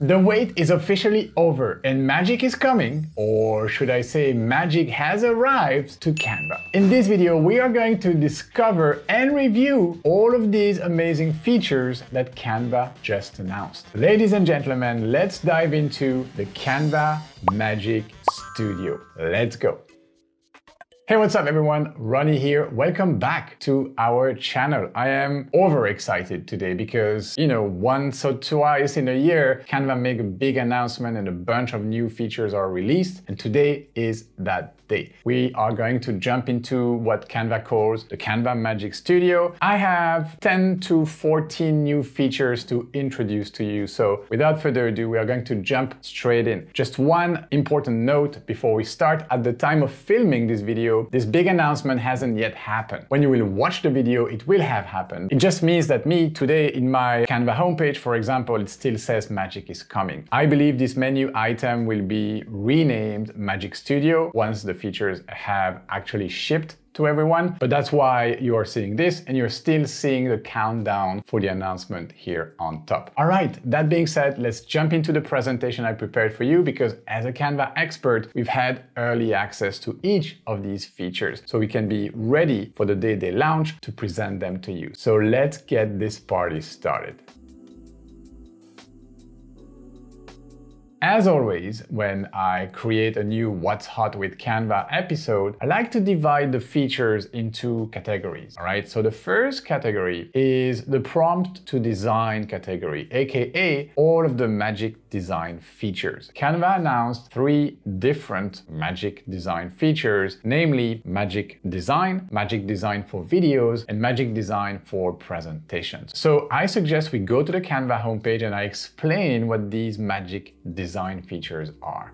The wait is officially over and Magic is coming, or should I say Magic has arrived to Canva. In this video we are going to discover and review all of these amazing features that Canva just announced. Ladies and gentlemen, let's dive into the Canva Magic Studio. Let's go! Hey, what's up everyone? Ronnie here. Welcome back to our channel. I am overexcited today because, you know, once or twice in a year, Canva make a big announcement and a bunch of new features are released. And today is that day. We are going to jump into what Canva calls the Canva Magic Studio. I have 10 to 14 new features to introduce to you. So without further ado, we are going to jump straight in. Just one important note before we start. At the time of filming this video, this big announcement hasn't yet happened. When you will watch the video, it will have happened. It just means that me today in my Canva homepage, for example, it still says Magic is coming. I believe this menu item will be renamed Magic Studio once the features have actually shipped to everyone, but that's why you are seeing this and you're still seeing the countdown for the announcement here on top. All right, that being said, let's jump into the presentation I prepared for you because as a Canva expert, we've had early access to each of these features so we can be ready for the day they launch to present them to you. So let's get this party started. As always, when I create a new What's Hot with Canva episode, I like to divide the features into categories, all right? So the first category is the prompt to design category, aka all of the Magic Design features. Canva announced 3 different Magic Design features, namely Magic Design for videos, and Magic Design for presentations. So I suggest we go to the Canva homepage and I explain what these Magic Design features are.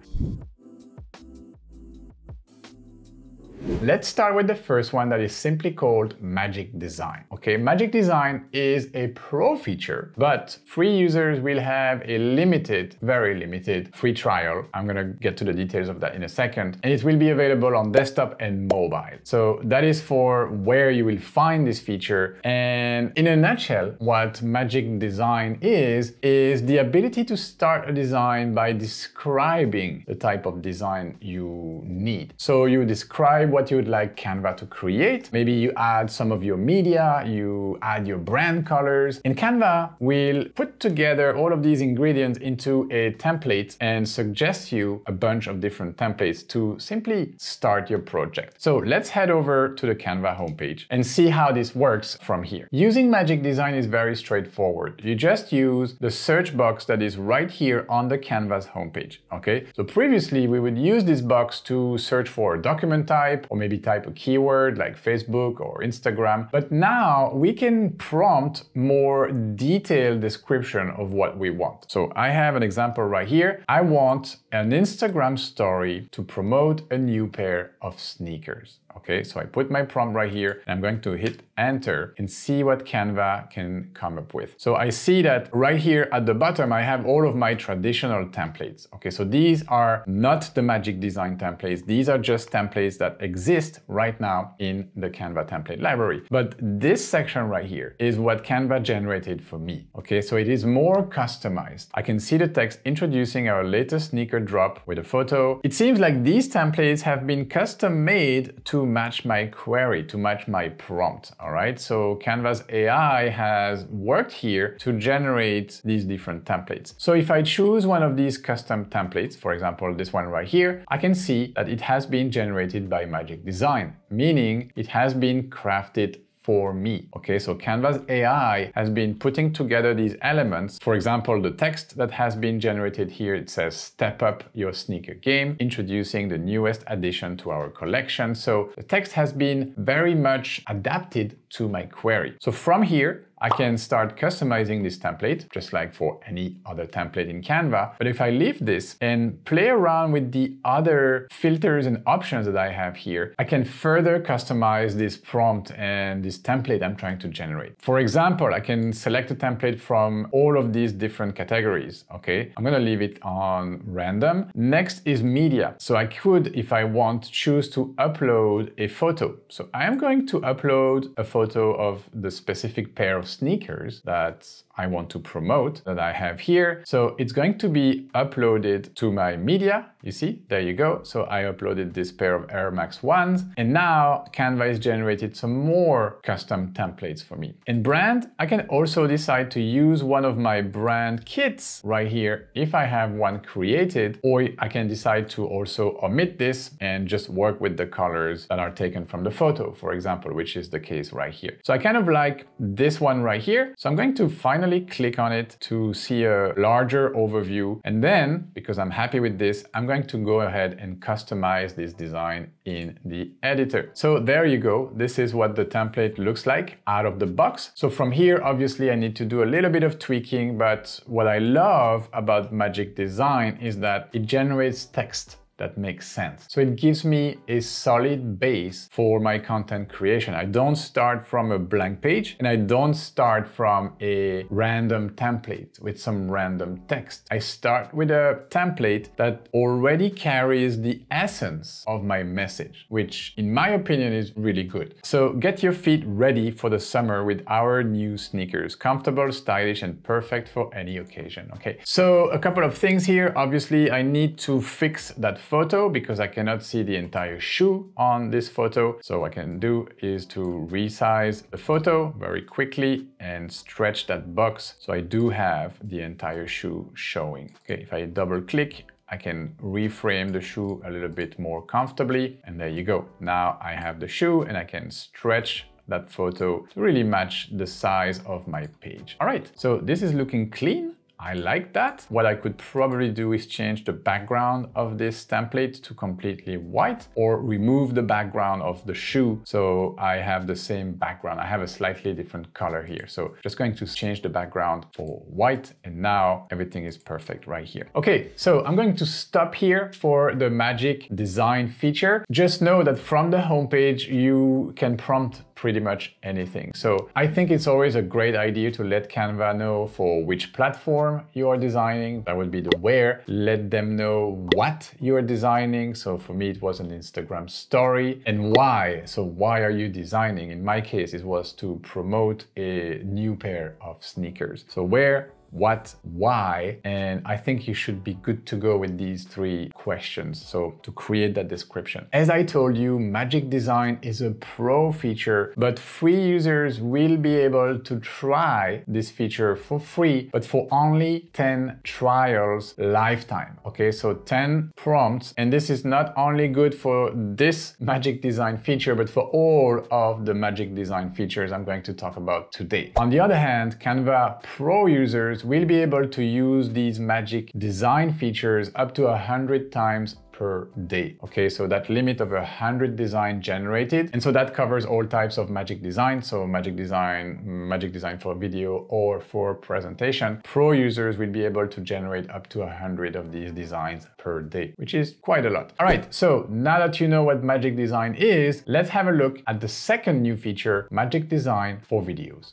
Let's start with the first one that is simply called Magic Design. Okay, Magic Design is a pro feature, but free users will have a limited, very limited free trial. I'm gonna get to the details of that in a second. And it will be available on desktop and mobile. So that is for where you will find this feature. And in a nutshell, what Magic Design is the ability to start a design by describing the type of design you need. So you describe what you would like Canva to create. Maybe you add some of your media, you add your brand colors, and Canva will put together all of these ingredients into a template and suggest you a bunch of different templates to simply start your project. So let's head over to the Canva homepage and see how this works from here. Using Magic Design is very straightforward. You just use the search box that is right here on the Canva's homepage, okay? So previously we would use this box to search for a document type, or maybe type a keyword like Facebook or Instagram. But now we can prompt more detailed description of what we want. So I have an example right here. I want an Instagram story to promote a new pair of sneakers. Okay, so I put my prompt right here and I'm going to hit enter and see what Canva can come up with. So I see that right here at the bottom, I have all of my traditional templates. Okay, so these are not the Magic Design templates. These are just templates that exist right now in the Canva template library. But this section right here is what Canva generated for me. Okay, so it is more customized. I can see the text introducing our latest sneaker drop with a photo. It seems like these templates have been custom made to match my query, to match my prompt, all right? So Canva's AI has worked here to generate these different templates. So if I choose one of these custom templates, for example, this one right here, I can see that it has been generated by Magic Design, meaning it has been crafted for me. Okay, so Canva's AI has been putting together these elements. For example, the text that has been generated here, it says, step up your sneaker game, introducing the newest addition to our collection. So the text has been very much adapted to my query. So from here, I can start customizing this template, just like for any other template in Canva. But if I leave this and play around with the other filters and options that I have here, I can further customize this prompt and this template I'm trying to generate. For example, I can select a template from all of these different categories, okay? I'm gonna leave it on random. Next is media. So I could, if I want, choose to upload a photo. So I am going to upload a photo of the specific pair of sneakers that I want to promote that I have here. So it's going to be uploaded to my media. You see, there you go. So I uploaded this pair of Air Max 1s and now Canva has generated some more custom templates for me. In brand, I can also decide to use one of my brand kits right here if I have one created, or I can decide to also omit this and just work with the colors that are taken from the photo, for example, which is the case right here. So I kind of like this one right here. So I'm going to finally click on it to see a larger overview. And then, because I'm happy with this, I'm going to go ahead and customize this design in the editor. So there you go. This is what the template looks like out of the box. So from here, obviously, I need to do a little bit of tweaking, but what I love about Magic Design is that it generates text that makes sense. So it gives me a solid base for my content creation. I don't start from a blank page and I don't start from a random template with some random text. I start with a template that already carries the essence of my message, which in my opinion is really good. So get your feet ready for the summer with our new sneakers, comfortable, stylish, and perfect for any occasion, okay? So a couple of things here. Obviously, I need to fix that photo because I cannot see the entire shoe on this photo. So what I can do is to resize the photo very quickly and stretch that box so I do have the entire shoe showing. Okay, if I double click, I can reframe the shoe a little bit more comfortably. And there you go. Now I have the shoe and I can stretch that photo to really match the size of my page. All right, so this is looking clean. I like that. What I could probably do is change the background of this template to completely white or remove the background of the shoe so I have the same background. I have a slightly different color here. So just going to change the background for white and now everything is perfect right here. Okay, so I'm going to stop here for the Magic Design feature. Just know that from the homepage, you can prompt pretty much anything. So I think it's always a great idea to let Canva know for which platform you are designing. That would be the where. Let them know what you are designing. So for me, it was an Instagram story. And why? So why are you designing? In my case, it was to promote a new pair of sneakers. So where, what, why, and I think you should be good to go with these three questions. So to create that description. As I told you, Magic Design is a pro feature, but free users will be able to try this feature for free, but for only 10 trials lifetime. Okay, so 10 prompts. And this is not only good for this Magic Design feature, but for all of the Magic Design features I'm going to talk about today. On the other hand, Canva Pro users will be able to use these Magic Design features up to 100 times per day. Okay, so that limit of 100 design generated. And so that covers all types of Magic Design. So Magic Design for video or for presentation. Pro users will be able to generate up to 100 of these designs per day, which is quite a lot. All right, so now that you know what Magic Design is, let's have a look at the second new feature, Magic Design for videos.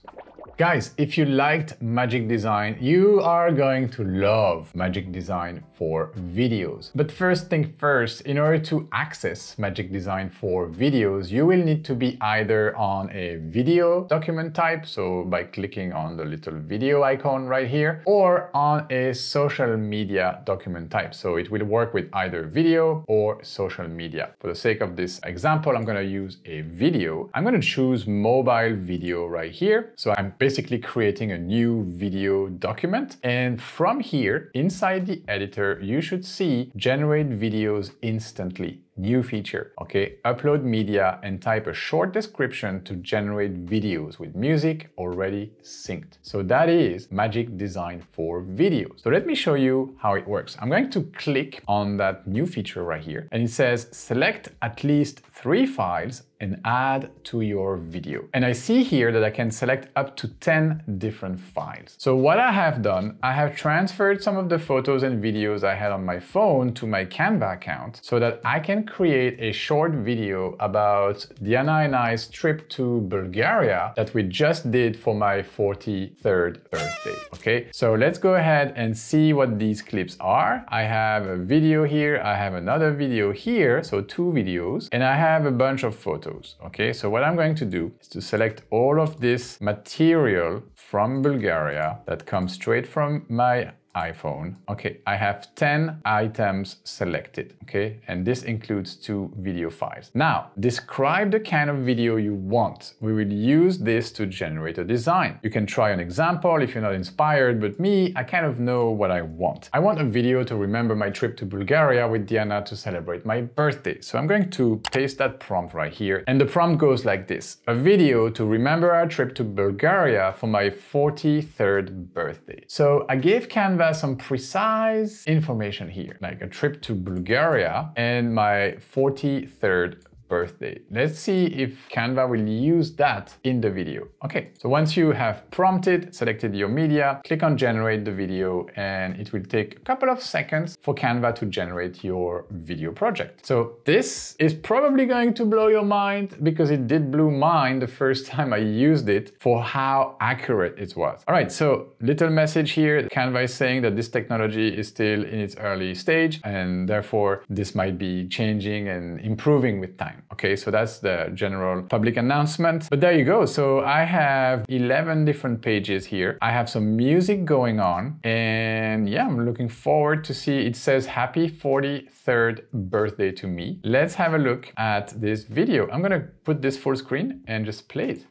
Guys, if you liked Magic Design, you are going to love Magic Design for videos. But first thing first, in order to access Magic Design for videos, you will need to be either on a video document type, so by clicking on the little video icon right here, or on a social media document type. So it will work with either video or social media. For the sake of this example, I'm going to use a video. I'm going to choose mobile video right here. So I'm basically creating a new video document. And from here, inside the editor, you should see generate videos instantly. New feature, okay? Upload media and type a short description to generate videos with music already synced. So that is Magic Design for videos. So let me show you how it works. I'm going to click on that new feature right here. And it says, select at least 3 files and add to your video. And I see here that I can select up to 10 different files. So what I have done, I have transferred some of the photos and videos I had on my phone to my Canva account so that I can create a short video about Diana and I's trip to Bulgaria that we just did for my 43rd birthday, okay? So let's go ahead and see what these clips are. I have a video here, I have another video here, so two videos, and I have a bunch of photos, okay? So what I'm going to do is to select all of this material from Bulgaria that comes straight from my iPhone. Okay, I have 10 items selected, okay? And this includes 2 video files. Now, describe the kind of video you want. We will use this to generate a design. You can try an example if you're not inspired, but me, I kind of know what I want. I want a video to remember my trip to Bulgaria with Diana to celebrate my birthday. So I'm going to paste that prompt right here. And the prompt goes like this. A video to remember our trip to Bulgaria for my 43rd birthday. So I gave Canva some precise information here, like a trip to Bulgaria and my 43rd birthday. Let's see if Canva will use that in the video. Okay, so once you have prompted, selected your media, click on generate the video, and it will take a couple of seconds for Canva to generate your video project. So this is probably going to blow your mind because it did blow mine the first time I used it for how accurate it was. All right, so little message here. Canva is saying that this technology is still in its early stage and therefore this might be changing and improving with time. Okay, so that's the general public announcement. But there you go. So I have 11 different pages here. I have some music going on. And yeah, I'm looking forward to see. It says happy 43rd birthday to me. Let's have a look at this video. I'm gonna put this full screen and just play it.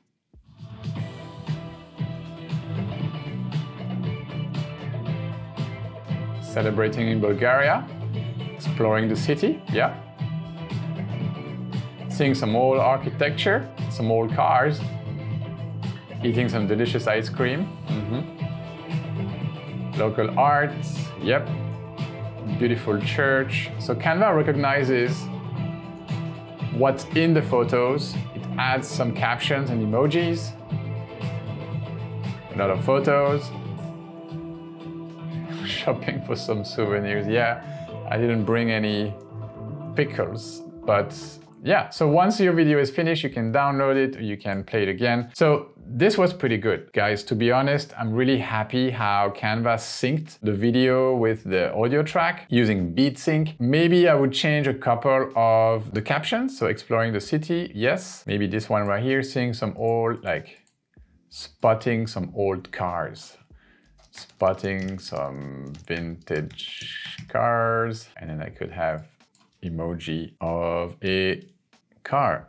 Celebrating in Bulgaria, exploring the city, yeah. Seeing some old architecture, some old cars, eating some delicious ice cream, local arts, yep, beautiful church. So Canva recognizes what's in the photos, it adds some captions and emojis, a lot of photos, shopping for some souvenirs, yeah, I didn't bring any pickles, but yeah, so once your video is finished, you can download it, or you can play it again. So this was pretty good, guys. To be honest, I'm really happy how Canva synced the video with the audio track using beat sync. Maybe I would change a couple of the captions. So exploring the city, yes. Maybe this one right here, seeing some old, like spotting some old cars. Spotting some vintage cars. And then I could have emoji of a car.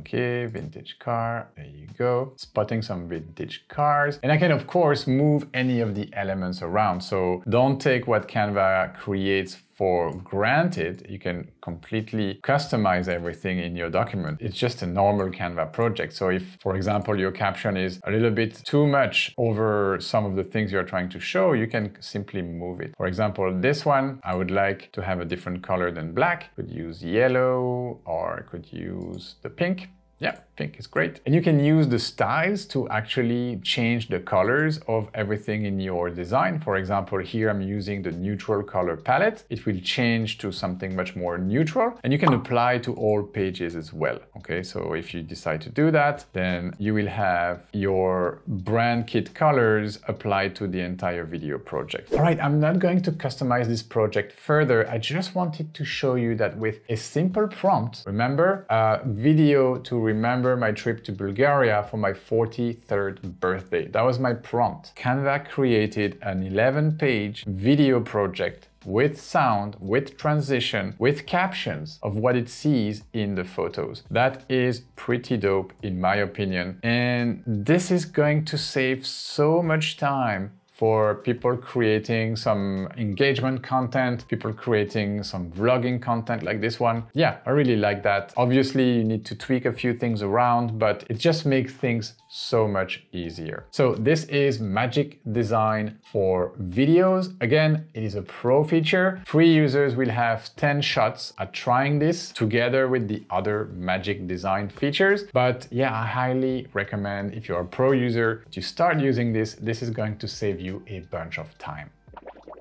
Okay, vintage car, there you go. Spotting some vintage cars. And I can, of course, move any of the elements around. So don't take what Canva creates for granted. You can completely customize everything in your document. It's just a normal Canva project. So if, for example, your caption is a little bit too much over some of the things you're trying to show, you can simply move it. For example, this one, I would like to have a different color than black. Could use yellow or I could use the pink. Yeah, pink is great. And you can use the styles to actually change the colors of everything in your design. For example, here I'm using the neutral color palette. It will change to something much more neutral and you can apply to all pages as well. Okay, so if you decide to do that, then you will have your brand kit colors applied to the entire video project. All right, I'm not going to customize this project further. I just wanted to show you that with a simple prompt, remember, a video to remember my trip to Bulgaria for my 43rd birthday. That was my prompt. Canva created an 11-page video project with sound, with transition, with captions of what it sees in the photos. That is pretty dope in my opinion. And this is going to save so much time for people creating some engagement content, people creating some vlogging content like this one. Yeah, I really like that. Obviously, you need to tweak a few things around, but it just makes things so much easier. So this is Magic Design for videos. Again, it is a pro feature. Free users will have 10 shots at trying this together with the other Magic Design features. But yeah, I highly recommend if you're a pro user to start using this. This is going to save you a bunch of time.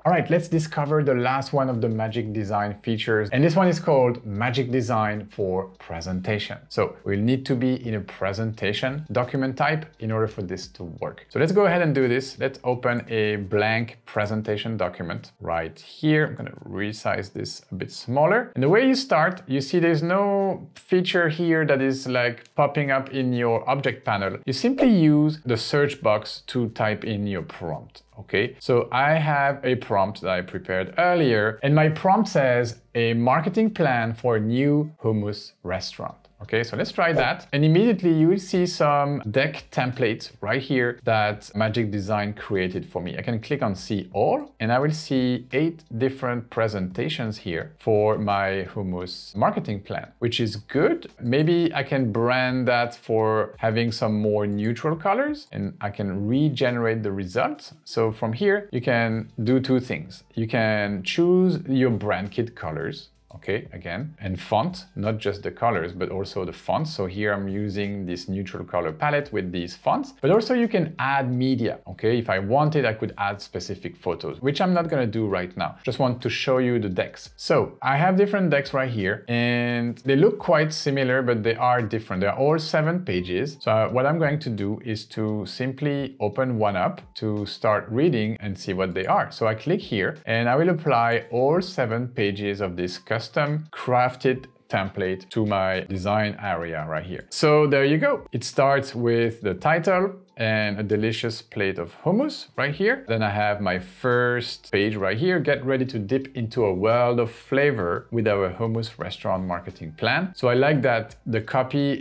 All right, let's discover the last one of the Magic Design features. And this one is called Magic Design for Presentation. So we'll need to be in a presentation document type in order for this to work. So let's go ahead and do this. Let's open a blank presentation document right here. I'm going to resize this a bit smaller. And the way you start, you see there's no feature here that is like popping up in your object panel. You simply use the search box to type in your prompt. Okay, so I have a prompt that I prepared earlier, and my prompt says a marketing plan for a new hummus restaurant. Okay, so let's try that. And immediately you will see some deck templates right here that Magic Design created for me. I can click on see all, and I will see 8 different presentations here for my hummus marketing plan, which is good. Maybe I can brand that for having some more neutral colors, and I can regenerate the results. So from here, you can do 2 things. You can choose your brand kit colors. Okay, again, and font, not just the colors, but also the fonts. So here I'm using this neutral color palette with these fonts, but also you can add media. Okay, if I wanted, I could add specific photos, which I'm not going to do right now. Just want to show you the decks. So I have different decks right here, and they look quite similar, but they are different. They're all 7 pages. So what I'm going to do is to simply open one up to start reading and see what they are. So I click here, and I will apply all 7 pages of this custom crafted template to my design area right here. So there you go. It starts with the title and a delicious plate of hummus right here. Then I have my first page right here. Get ready to dip into a world of flavor with our hummus restaurant marketing plan. So I like that the copy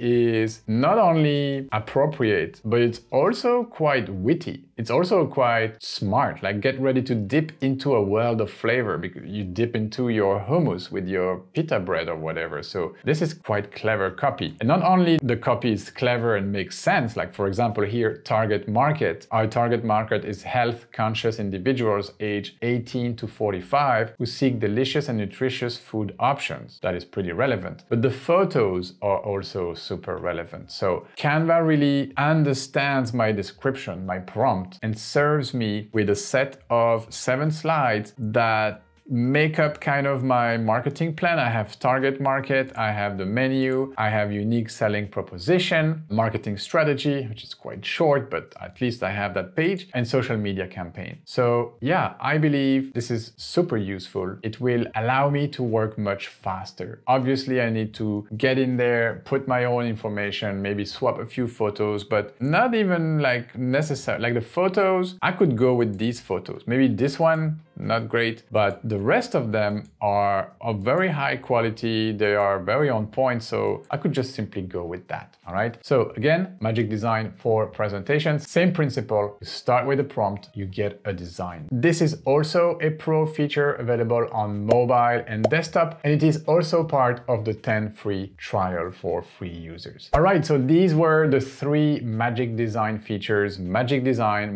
is not only appropriate, but it's also quite witty. It's also quite smart, like get ready to dip into a world of flavor, because you dip into your hummus with your pita bread or whatever. So this is quite clever copy. And not only the copy is clever and makes sense, like for example here, target market. Our target market is health conscious individuals aged 18 to 45 who seek delicious and nutritious food options. That is pretty relevant. But the photos are also super relevant. So Canva really understands my description, my prompt, and serves me with a set of 7 slides that make up kind of my marketing plan. I have target market, I have the menu, I have unique selling proposition, marketing strategy, which is quite short, but at least I have that page, and social media campaign. So yeah, I believe this is super useful. It will allow me to work much faster. Obviously, I need to get in there, put my own information, maybe swap a few photos, but not even like necessary. Like the photos, I could go with these photos. Maybe this one, not great, but the rest of them are of very high quality. They are very on point, so I could just simply go with that. All right, so again, Magic Design for presentations, same principle. You start with a prompt, you get a design. This is also a pro feature available on mobile and desktop, and it is also part of the 10 free trial for free users. All right, so these were the 3 Magic Design features: Magic Design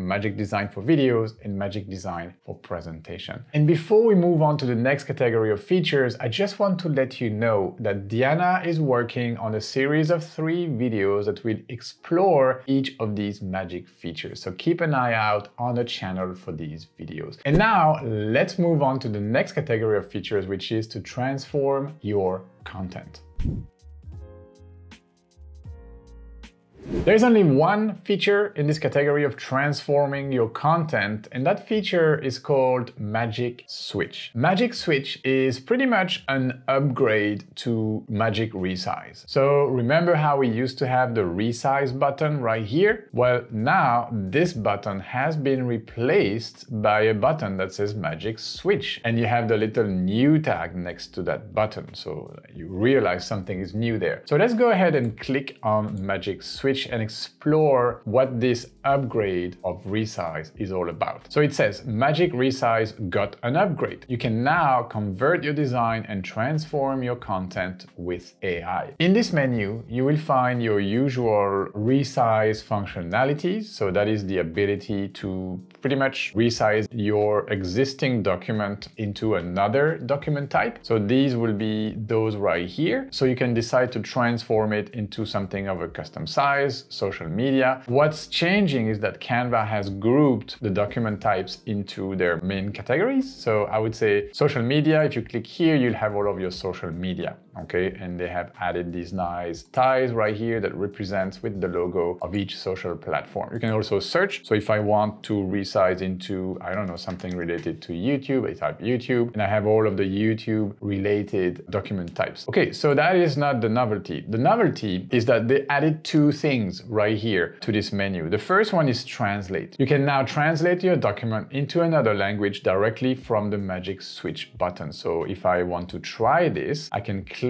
for videos, and Magic Design for presentation. And before we move on to the next category of features, I just want to let you know that Diana is working on a series of 3 videos that will explore each of these magic features. So keep an eye out on the channel for these videos. And now let's move on to the next category of features, which is to transform your content. There's only one feature in this category of transforming your content, and that feature is called Magic Switch. Magic Switch is pretty much an upgrade to Magic Resize. So remember how we used to have the resize button right here? Well, now this button has been replaced by a button that says Magic Switch, and you have the little new tag next to that button. So you realize something is new there. So let's go ahead and click on Magic Switch and explore what this upgrade of resize is all about. So it says Magic Resize got an upgrade. You can now convert your design and transform your content with AI. In this menu, you will find your usual resize functionalities. So that is the ability to pretty much resize your existing document into another document type. So these will be those right here. So you can decide to transform it into something of a custom size, social media. What's changing is that Canva has grouped the document types into their main categories. So I would say social media, if you click here, you'll have all of your social media. Okay, and they have added these nice ties right here that represents with the logo of each social platform. You can also search. So if I want to resize into, I don't know, something related to YouTube, I type YouTube and I have all of the YouTube related document types. Okay, so that is not the novelty. The novelty is that they added two things right here to this menu. The first one is translate. You can now translate your document into another language directly from the Magic Switch button. So if I want to try this, I can click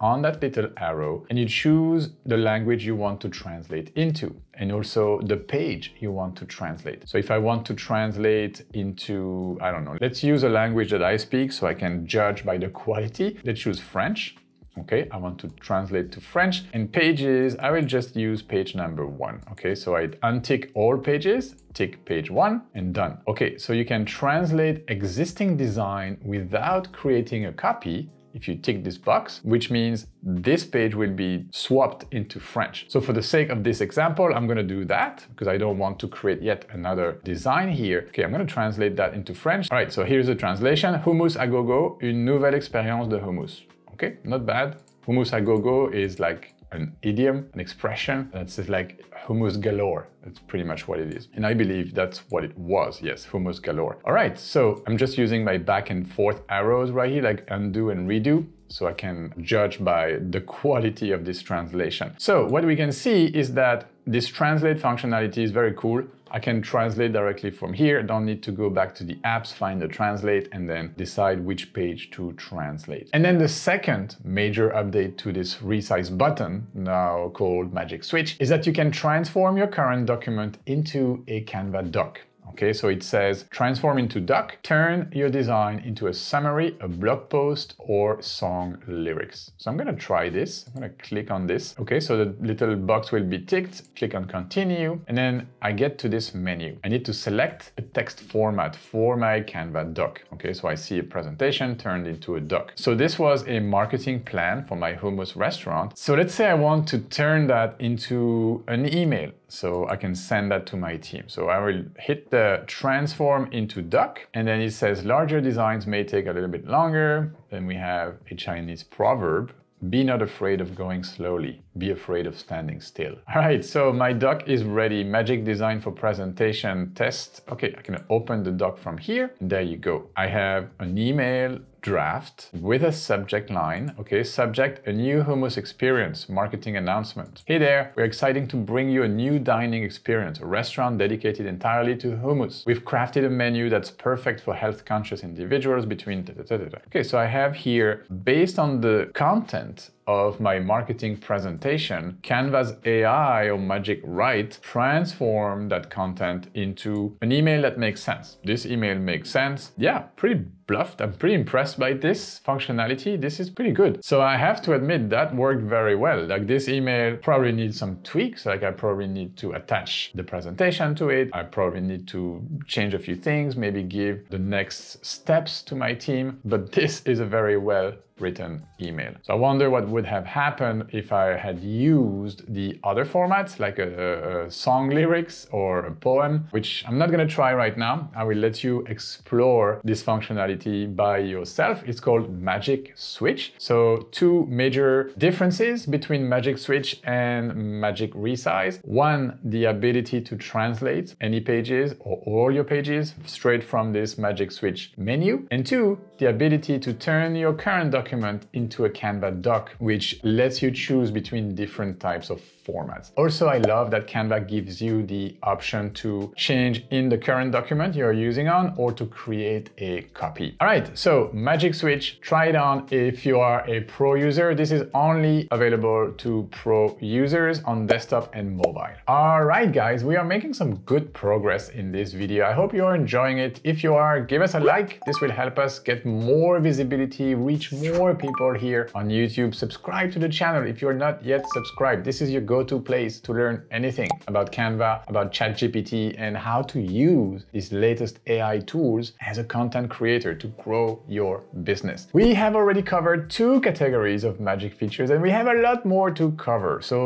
on that little arrow and you choose the language you want to translate into and also the page you want to translate. So if I want to translate into, I don't know, let's use a language that I speak so I can judge by the quality. Let's choose French. Okay, I want to translate to French and pages, I will just use page number 1. Okay, so I untick all pages, tick page 1 and done. Okay, so you can translate existing design without creating a copy if you tick this box, which means this page will be swapped into French. So for the sake of this example, I'm going to do that because I don't want to create yet another design here. Okay, I'm going to translate that into French. All right, so here's the translation. Hummus à gogo, une nouvelle expérience de hummus. Okay, not bad. Hummus à gogo is like an idiom, an expression that's like hummus galore. That's pretty much what it is. And I believe that's what it was. Yes, hummus galore. All right, so I'm just using my back and forth arrows right here, like undo and redo, so I can judge by the quality of this translation. So what we can see is that this translate functionality is very cool. I can translate directly from here. I don't need to go back to the apps, find the translate, and then decide which page to translate. And then the second major update to this resize button, now called Magic Switch, is that you can transform your current document into a Canva doc. Okay, so it says transform into doc, turn your design into a summary, a blog post or song lyrics. So I'm going to try this. I'm going to click on this. Okay, so the little box will be ticked. Click on continue and then I get to this menu. I need to select a text format for my Canva doc. Okay, so I see a presentation turned into a doc. So this was a marketing plan for my hummus restaurant. So let's say I want to turn that into an email. So I can send that to my team. So I will hit the transform into doc and then it says larger designs may take a little bit longer. Then we have a Chinese proverb, be not afraid of going slowly, be afraid of standing still. All right, so my doc is ready. Magic Design for presentation test. Okay, I can open the doc from here. There you go. I have an email draft with a subject line. Okay, subject, a new hummus experience, marketing announcement. Hey there, we're excited to bring you a new dining experience, a restaurant dedicated entirely to hummus. We've crafted a menu that's perfect for health conscious individuals between da, da, da, da, da. Okay, so I have here, based on the content of my marketing presentation, Canva's AI or Magic Write transformed that content into an email that makes sense. This email makes sense. Yeah, pretty bluffed. I'm pretty impressed by this functionality. This is pretty good. So I have to admit that worked very well. Like this email probably needs some tweaks. Like I probably need to attach the presentation to it. I probably need to change a few things, maybe give the next steps to my team. But this is a very well written email. So I wonder what would have happened if I had used the other formats like a song lyrics or a poem, which I'm not gonna try right now. I will let you explore this functionality by yourself. It's called Magic Switch. So two major differences between Magic Switch and Magic Resize. One, the ability to translate any pages or all your pages straight from this Magic Switch menu. And two, the ability to turn your current document into a Canva doc, which lets you choose between different types of formats. Also, I love that Canva gives you the option to change in the current document you're using on or to create a copy. All right, so Magic Switch, try it on if you are a pro user. This is only available to pro users on desktop and mobile. All right, guys, we are making some good progress in this video. I hope you're enjoying it. If you are, give us a like. This will help us get more visibility, reach more people here on YouTube. Subscribe to the channel if you're not yet subscribed. This is your go go-to place to learn anything about Canva, about ChatGPT, and how to use these latest AI tools as a content creator to grow your business. We have already covered two categories of magic features, and we have a lot more to cover, so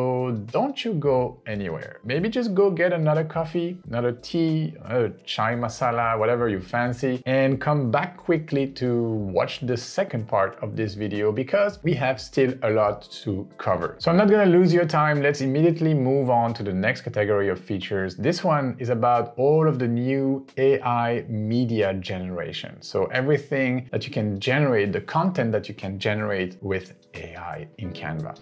don't you go anywhere. Maybe just go get another coffee, another tea, another chai masala, whatever you fancy, and come back quickly to watch the second part of this video because we have still a lot to cover. So I'm not gonna lose your time. Let's immediately move on to the next category of features. This one is about all of the new AI media generation. So everything that you can generate, the content that you can generate with AI in Canva.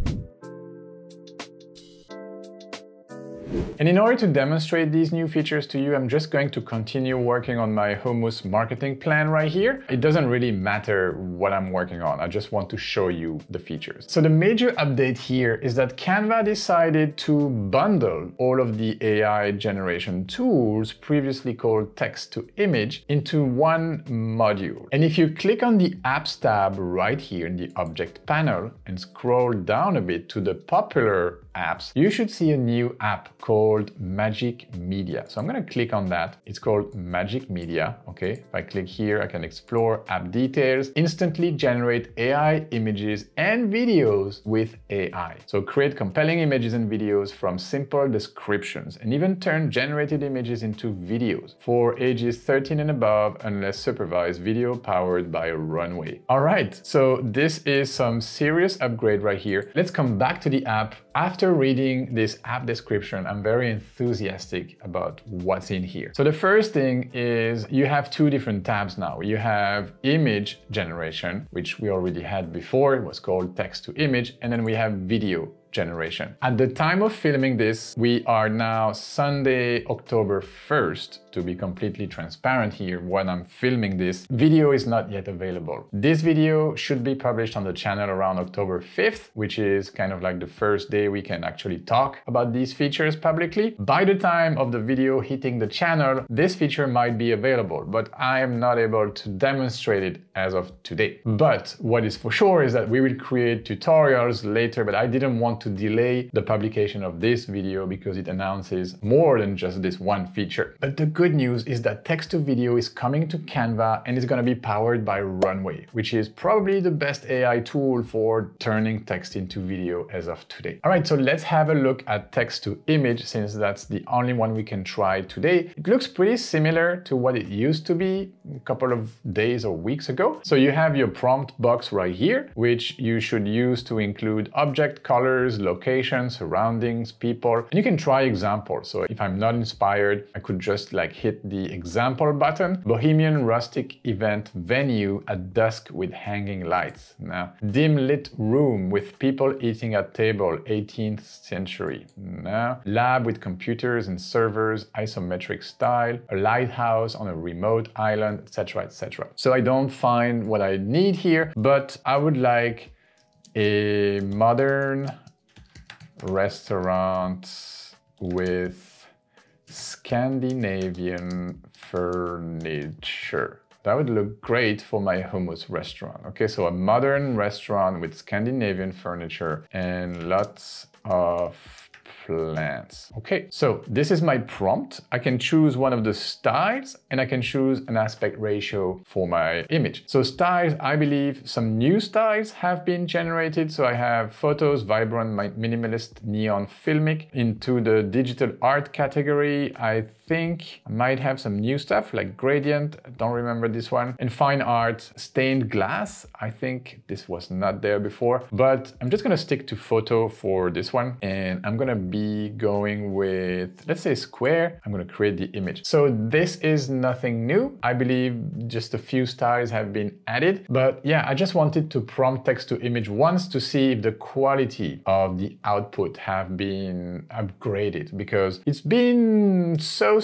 And in order to demonstrate these new features to you, I'm just going to continue working on my hummus marketing plan right here. It doesn't really matter what I'm working on. I just want to show you the features. So the major update here is that Canva decided to bundle all of the AI generation tools, previously called text to image, into one module. And if you click on the apps tab right here in the object panel and scroll down a bit to the popular apps, you should see a new app called Magic Media. So I'm going to click on that. It's called Magic Media. Okay, if I click here, I can explore app details, instantly generate AI images and videos with AI. So create compelling images and videos from simple descriptions and even turn generated images into videos for ages 13 and above, unless supervised video powered by Runway. All right, so this is some serious upgrade right here. Let's come back to the app. After reading this app description, I'm very enthusiastic about what's in here. So the first thing is you have two different tabs now. You have image generation, which we already had before. It was called text to image. And then we have video generation. At the time of filming this, we are now Sunday, October 1st, to be completely transparent here. When I'm filming this, video is not yet available. This video should be published on the channel around October 5th, which is kind of like the first day we can actually talk about these features publicly. By the time of the video hitting the channel, this feature might be available, but I am not able to demonstrate it as of today. But what is for sure is that we will create tutorials later, but I didn't want to delay the publication of this video because it announces more than just this one feature. But the good news is that text to video is coming to Canva and it's going to be powered by Runway, which is probably the best AI tool for turning text into video as of today. All right, so let's have a look at text to image since that's the only one we can try today. It looks pretty similar to what it used to be a couple of days or weeks ago. So you have your prompt box right here, which you should use to include object, colors, location, surroundings, people, and you can try examples. So if I'm not inspired, I could just like hit the example button. Bohemian rustic event venue at dusk with hanging lights. Now, dim lit room with people eating at table, 18th century. Now, lab with computers and servers, isometric style, a lighthouse on a remote island, etc., etc. So I don't find what I need here, but I would like a modern restaurant with Scandinavian furniture. That would look great for my hummus restaurant. Okay, so a modern restaurant with Scandinavian furniture and lots of plants. Okay, so this is my prompt. I can choose one of the styles and I can choose an aspect ratio for my image. So styles, I believe some new styles have been generated. So I have photos, vibrant, minimalist, neon, filmic. Into the digital art category, I think I might have some new stuff like gradient. I don't remember this one. And fine art, stained glass. I think this was not there before, but I'm just gonna stick to photo for this one. And I'm gonna be going with, let's say, square. I'm going to create the image. So this is nothing new. I believe just a few styles have been added, but yeah, I just wanted to prompt text to image once to see if the quality of the output have been upgraded because it's been so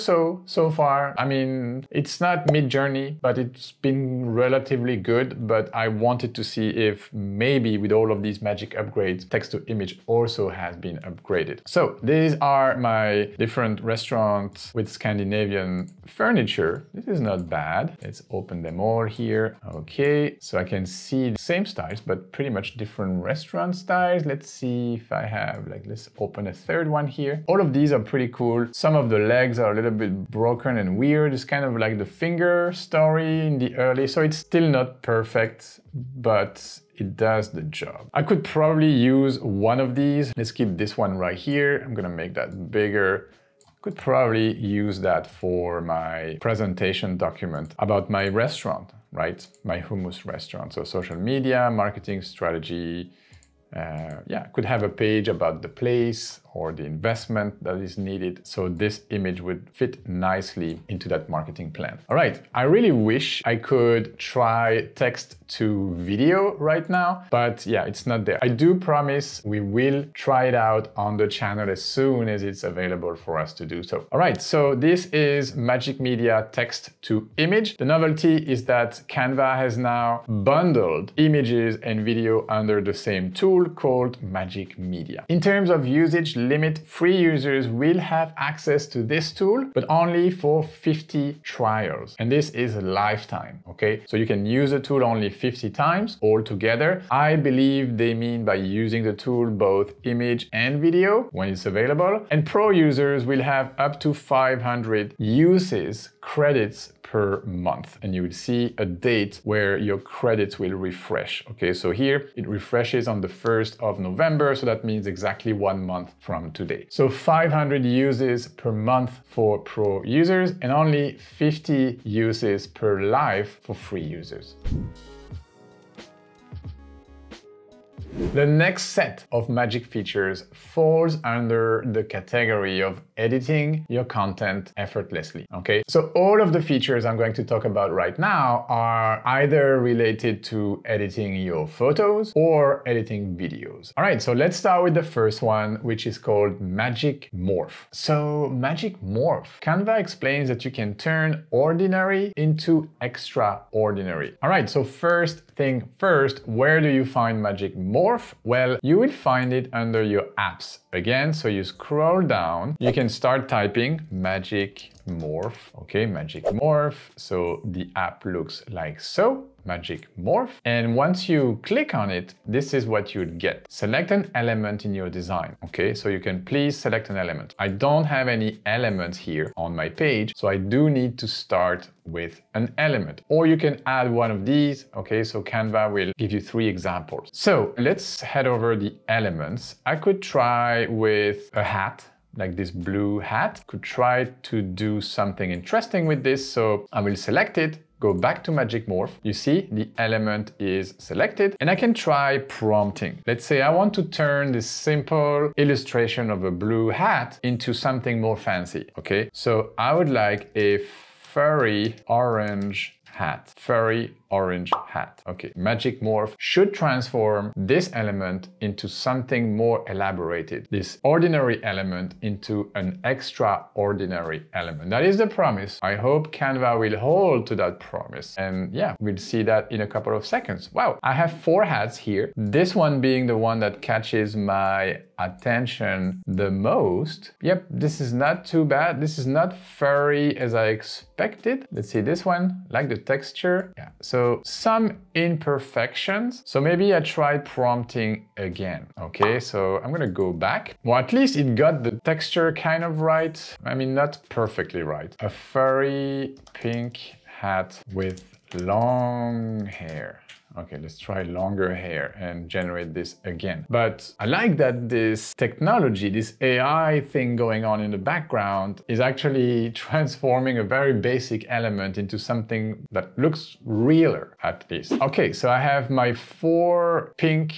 far. I mean, it's not mid-journey, but it's been relatively good, but I wanted to see if maybe with all of these magic upgrades, text to image also has been upgraded. So So these are my different restaurants with Scandinavian furniture. This is not bad. Let's open them all here. Okay, so I can see the same styles, but pretty much different restaurant styles. Let's see if I have, like, let's open a third one here. All of these are pretty cool. Some of the legs are a little bit broken and weird. It's kind of like the finger story in the early, so it's still not perfect, but it does the job. I could probably use one of these. Let's keep this one right here. I'm gonna make that bigger. Could probably use that for my presentation document about my restaurant, right? My hummus restaurant. So social media, marketing strategy. Yeah, could have a page about the place or the investment that is needed. So this image would fit nicely into that marketing plan. All right, I really wish I could try text to video right now, but yeah, it's not there. I do promise we will try it out on the channel as soon as it's available for us to do so. All right, so this is Magic Media text to image. The novelty is that Canva has now bundled images and video under the same tool called Magic Media. In terms of usage limit, free users will have access to this tool, but only for 50 trials. And this is a lifetime, okay? So you can use the tool only 50 times altogether. I believe they mean by using the tool both image and video when it's available. And pro users will have up to 500 uses credits per month, and you will see a date where your credits will refresh. Okay, so here it refreshes on the 1st of November, so that means exactly 1 month from today. So 500 uses per month for pro users and only 50 uses per life for free users. The next set of magic features falls under the category of editing your content effortlessly, okay? So all of the features I'm going to talk about right now are either related to editing your photos or editing videos. All right, so let's start with the first one, which is called Magic Morph. So Magic Morph, Canva explains that you can turn ordinary into extraordinary. All right, so first thing first, where do you find Magic Morph? Well, you will find it under your apps. Again, so you scroll down, you can start typing Magic Morph. Okay, Magic Morph. So the app looks like so, Magic Morph. And once you click on it, this is what you'd get. Select an element in your design. Okay, so you can please select an element. I don't have any elements here on my page, so I do need to start with an element. Or you can add one of these. Okay, so Canva will give you 3 examples. So let's head over the elements. I could try with a hat, like this blue hat. Could try to do something interesting with this. So I will select it, go back to Magic Morph. You see the element is selected, and I can try prompting. Let's say I want to turn this simple illustration of a blue hat into something more fancy. Okay, so I would like a furry orange hat. Furry orange hat. Okay, Magic Morph should transform this element into something more elaborated. This ordinary element into an extraordinary element. That is the promise. I hope Canva will hold to that promise. And yeah, we'll see that in a couple of seconds. Wow, I have 4 hats here. This one being the one that catches my attention the most. Yep, this is not too bad. This is not furry as I expected. Let's see this one, like the texture. Yeah, so some imperfections. So maybe I try prompting again. Okay, so I'm gonna go back. Well, at least it got the texture kind of right. I mean, not perfectly right. A furry pink hat with long hair. Okay, let's try longer hair and generate this again. But I like that this technology, this AI thing going on in the background is actually transforming a very basic element into something that looks realer, at least. Okay, so I have my 4 pink,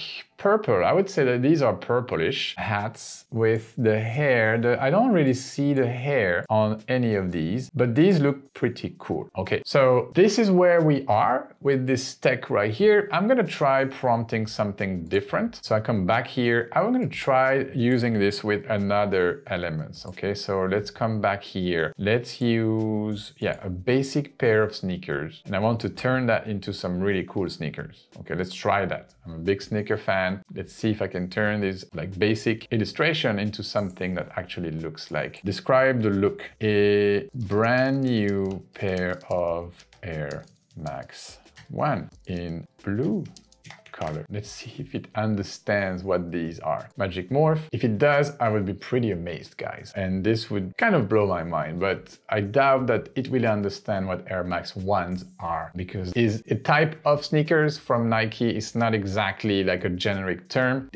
purple. I would say that these are purplish hats with the hair. I don't really see the hair on any of these, but these look pretty cool. Okay, so this is where we are with this tech right here. here, I'm gonna try prompting something different. So I come back here, I'm gonna try using this with another elements. Okay, so let's come back here. Let's use, a basic pair of sneakers. And I want to turn that into some really cool sneakers. Okay, let's try that. I'm a big sneaker fan. Let's see if I can turn this like basic illustration into something that actually looks like. Describe the look. A brand new pair of Air Max 1 in blue color. Let's see if it understands what these are. Magic Morph. If it does, I would be pretty amazed, guys. And this would kind of blow my mind, but I doubt that it will understand what Air Max 1s are, because is a type of sneakers from Nike. It's not exactly like a generic term.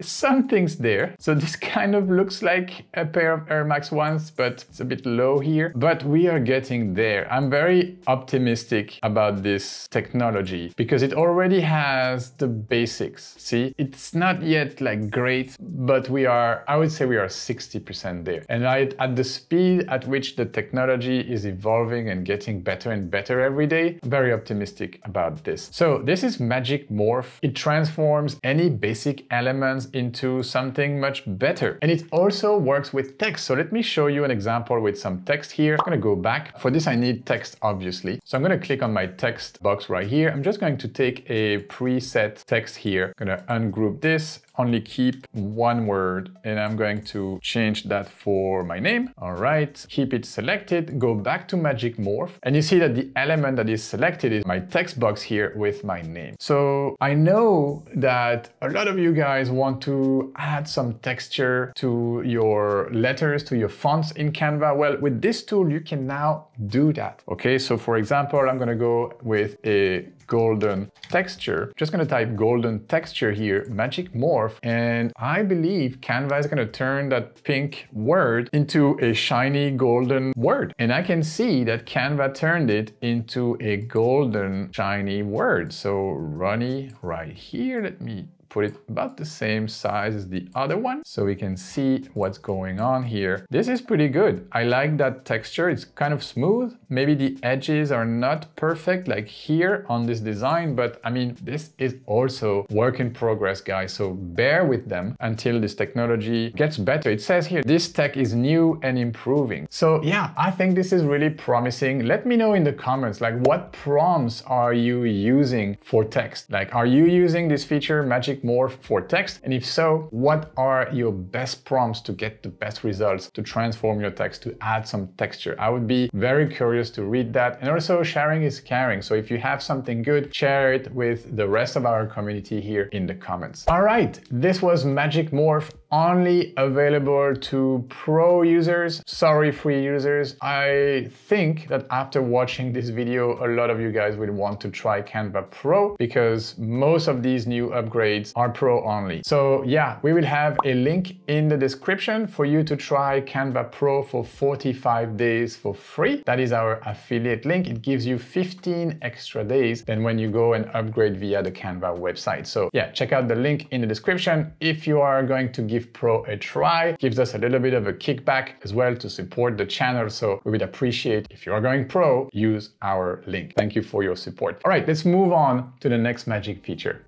Something's there. So this kind of looks like a pair of Air Max 1s, but it's a bit low here. But we are getting there. I'm very optimistic about this technology because it already has the basics. See, it's not yet like great, but we are, I would say we are 60% there. And at the speed at which the technology is evolving and getting better and better every day, I'm very optimistic about this. So this is Magic Morph. It transforms any basic elements into something much better. And it also works with text. So let me show you an example with some text here. I'm gonna go back. For this, I need text, obviously. So I'm gonna click on my text box right here. I'm just going to take a preset text here. I'm gonna ungroup this, only keep one word, and I'm going to change that for my name. All right, keep it selected, go back to Magic Morph. And you see that the element that is selected is my text box here with my name. So I know that a lot of you guys want to add some texture to your letters, to your fonts in Canva. Well, with this tool, you can now do that. Okay, so for example, I'm gonna go with a golden texture. Just gonna type golden texture here, Magic Morph, and I believe Canva is gonna turn that pink word into a shiny golden word. And I can see that Canva turned it into a golden shiny word. So Ronnie right here, let me put it about the same size as the other one so we can see what's going on here. This is pretty good. I like that texture. It's kind of smooth. Maybe the edges are not perfect like here on this design, but I mean, this is also work in progress, guys. So bear with them until this technology gets better. It says here, this tech is new and improving. So yeah, I think this is really promising. Let me know in the comments, like what prompts are you using for text? Like, are you using this feature, Magic Morph, for text? And if so, what are your best prompts to get the best results, to transform your text, to add some texture? I would be very curious to read that. And also, sharing is caring. So if you have something good, share it with the rest of our community here in the comments. All right, this was Magic Morph, only available to pro users. Sorry, free users. I think that after watching this video, a lot of you guys will want to try Canva Pro because most of these new upgrades are pro only. So yeah, we will have a link in the description for you to try Canva Pro for 45 days for free. That is our affiliate link. It gives you 15 extra days than when you go and upgrade via the Canva website. So yeah, check out the link in the description if you are going to give Pro a try. Gives us a little bit of a kickback as well to support the channel. So we would appreciate if you are going pro, use our link. Thank you for your support. All right, let's move on to the next Magic feature.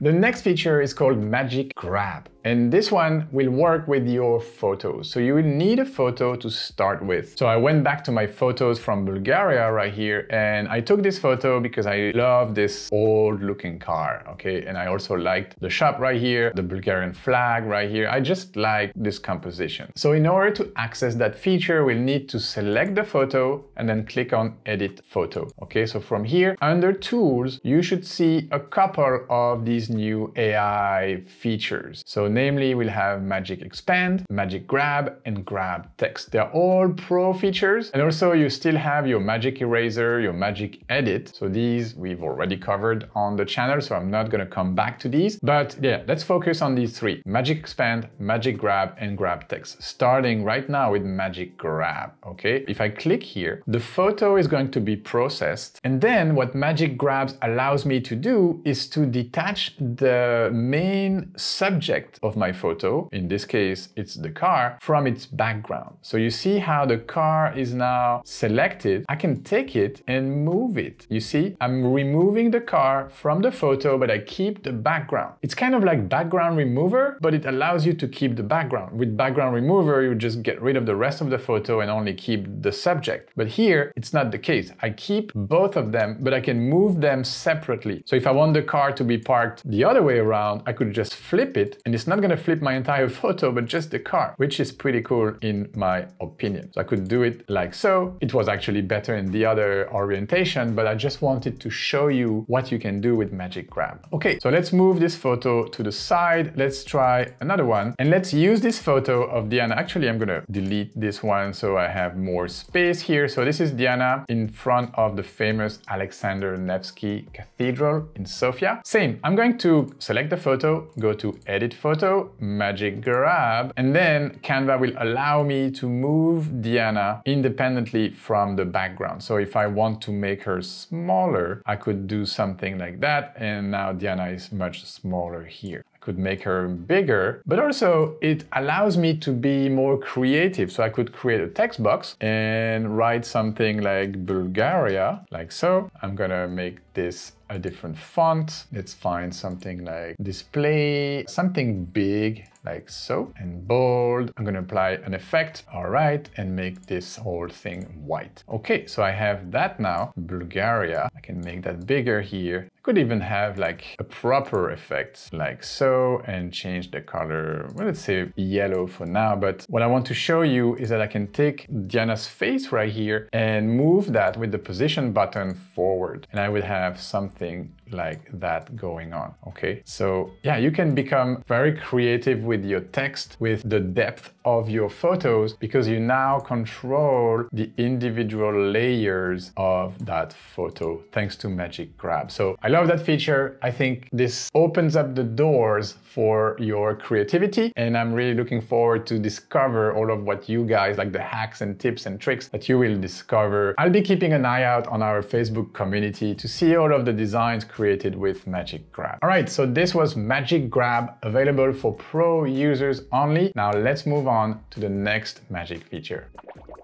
The next feature is called Magic Grab. And this one will work with your photos. So you will need a photo to start with. So I went back to my photos from Bulgaria right here, and I took this photo because I love this old looking car, okay? And I also liked the shop right here, the Bulgarian flag right here. I just like this composition. So in order to access that feature, we'll need to select the photo and then click on Edit Photo, okay? So from here, under Tools, you should see a couple of these new AI features. So namely, we'll have Magic Expand, Magic Grab, and Grab Text. They're all pro features. And also you still have your Magic Eraser, your Magic Edit. So these we've already covered on the channel, so I'm not gonna come back to these. But yeah, let's focus on these three: Magic Expand, Magic Grab, and Grab Text, starting right now with Magic Grab, okay? If I click here, the photo is going to be processed. And then what Magic Grabs allows me to do is to detach the main subject of my photo, in this case it's the car, from its background. So you see how the car is now selected. I can take it and move it. You see, I'm removing the car from the photo, but I keep the background. It's kind of like background remover, but it allows you to keep the background. With background remover, you just get rid of the rest of the photo and only keep the subject. But here, it's not the case. I keep both of them, but I can move them separately. So if I want the car to be parked the other way around, I could just flip it, and it's not going to flip my entire photo, but just the car, which is pretty cool in my opinion. So I could do it like so. It was actually better in the other orientation, but I just wanted to show you what you can do with Magic Grab. Okay, so let's move this photo to the side. Let's try another one, and let's use this photo of Diana. Actually, I'm gonna delete this one so I have more space here. So this is Diana in front of the famous Alexander Nevsky Cathedral in Sofia. Same, I'm going to select the photo, go to Edit Photo, Magic Grab, and then Canva will allow me to move Diana independently from the background. So if I want to make her smaller, I could do something like that, and now Diana is much smaller here. Could make her bigger, but also it allows me to be more creative. So I could create a text box and write something like Bulgaria, like so. I'm gonna make this a different font. Let's find something like display, something big, like so, and bold. I'm gonna apply an effect, all right, and make this whole thing white. Okay, so I have that now, Bulgaria. I can make that bigger here. I could even have like a proper effect, like so, and change the color, well, let's say yellow for now, but what I want to show you is that I can take Diana's face right here and move that with the position button forward, and I would have something like that going on. Okay, so yeah, you can become very creative with your text, with the depth of your photos, because you now control the individual layers of that photo thanks to Magic Grab. So I love that feature. I think this opens up the doors for your creativity, and I'm really looking forward to discover all of what you guys, like the hacks and tips and tricks that you will discover. I'll be keeping an eye out on our Facebook community to see all of the designs created with Magic Grab. All right, so this was Magic Grab, available for pro users only. Now let's move on to the next magic feature.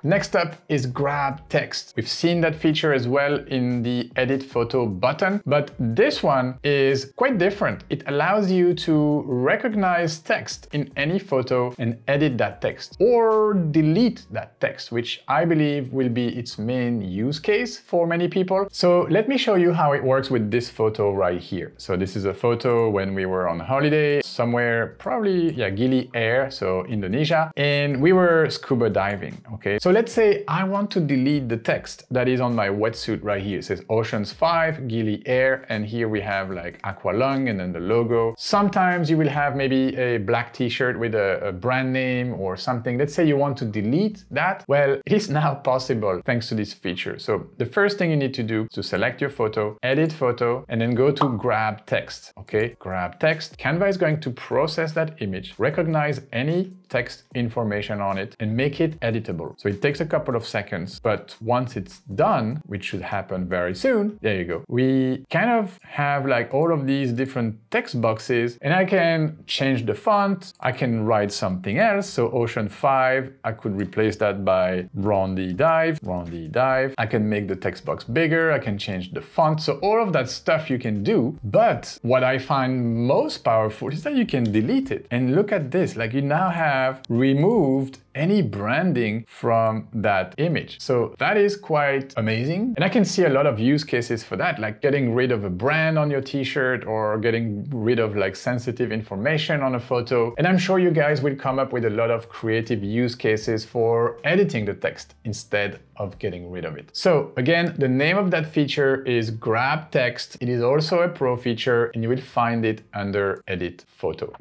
Next up is Grab Text. We've seen that feature as well in the Edit Photo button, but this one is quite different. It allows you to recognize text in any photo and edit that text or delete that text, which I believe will be its main use case for many people. So let me show you how it works with this photo right here. So this is a photo when we were on holiday somewhere, probably Gili Air, so Indonesia, and we were scuba diving, okay? So let's say I want to delete the text that is on my wetsuit right here. It says Oceans 5, Gili Air, and here we have like Aqualung and then the logo. Sometimes you will have maybe a black t-shirt with a brand name or something. Let's say you want to delete that. Well, it is now possible thanks to this feature. So the first thing you need to do is to select your photo, edit photo, and then go to Grab Text, okay? Grab Text. Canva is going to process that image, recognize any text information on it, and make it editable. So it takes a couple of seconds, but once it's done, which should happen very soon, there you go. We kind of have like all of these different text boxes, and I can change the font, I can write something else. So Ocean 5, I could replace that by Ron-D Dive, Ron-D Dive. I can make the text box bigger, I can change the font. So all of that stuff you can do, but what I find most powerful is that you can delete it. And look at this, like you now have removed any branding from that image. So that is quite amazing. And I can see a lot of use cases for that, like getting rid of a brand on your t-shirt or getting rid of like sensitive information on a photo. And I'm sure you guys will come up with a lot of creative use cases for editing the text instead of getting rid of it. So again, the name of that feature is Grab Text. It is also a pro feature, and you will find it under Edit Photo.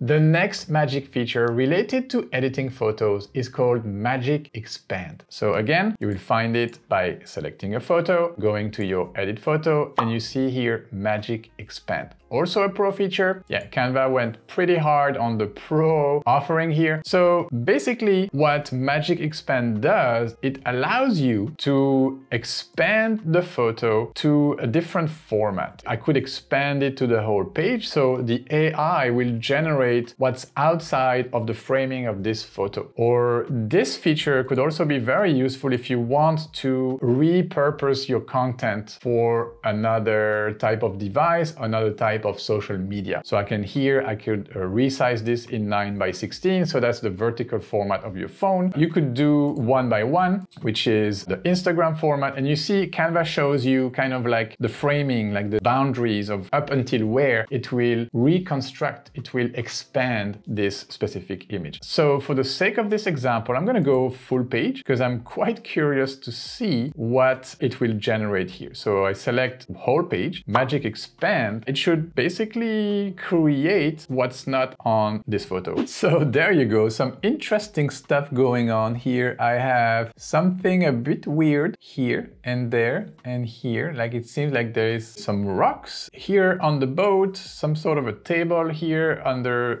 The next magic feature relates related to editing photos is called Magic Expand. So again, you will find it by selecting a photo, going to your edit photo, and you see here Magic Expand. Also a pro feature. Yeah, Canva went pretty hard on the pro offering here. So basically what Magic Expand does, it allows you to expand the photo to a different format. I could expand it to the whole page, so the AI will generate what's outside of the framing of this photo. Or this feature could also be very useful if you want to repurpose your content for another type of device, another type of social media. So I could resize this in 9 by 16. So that's the vertical format of your phone. You could do 1 by 1, which is the Instagram format. And you see Canva shows you kind of like the framing, like the boundaries of up until where it will reconstruct, it will expand this specific image. So for the sake of this example, I'm going to go full page because I'm quite curious to see what it will generate here. So I select whole page, Magic Expand. It should basically create what's not on this photo. So there you go, some interesting stuff going on here. I have something a bit weird here and there and here. Like it seems like there is some rocks here on the boat, some sort of a table here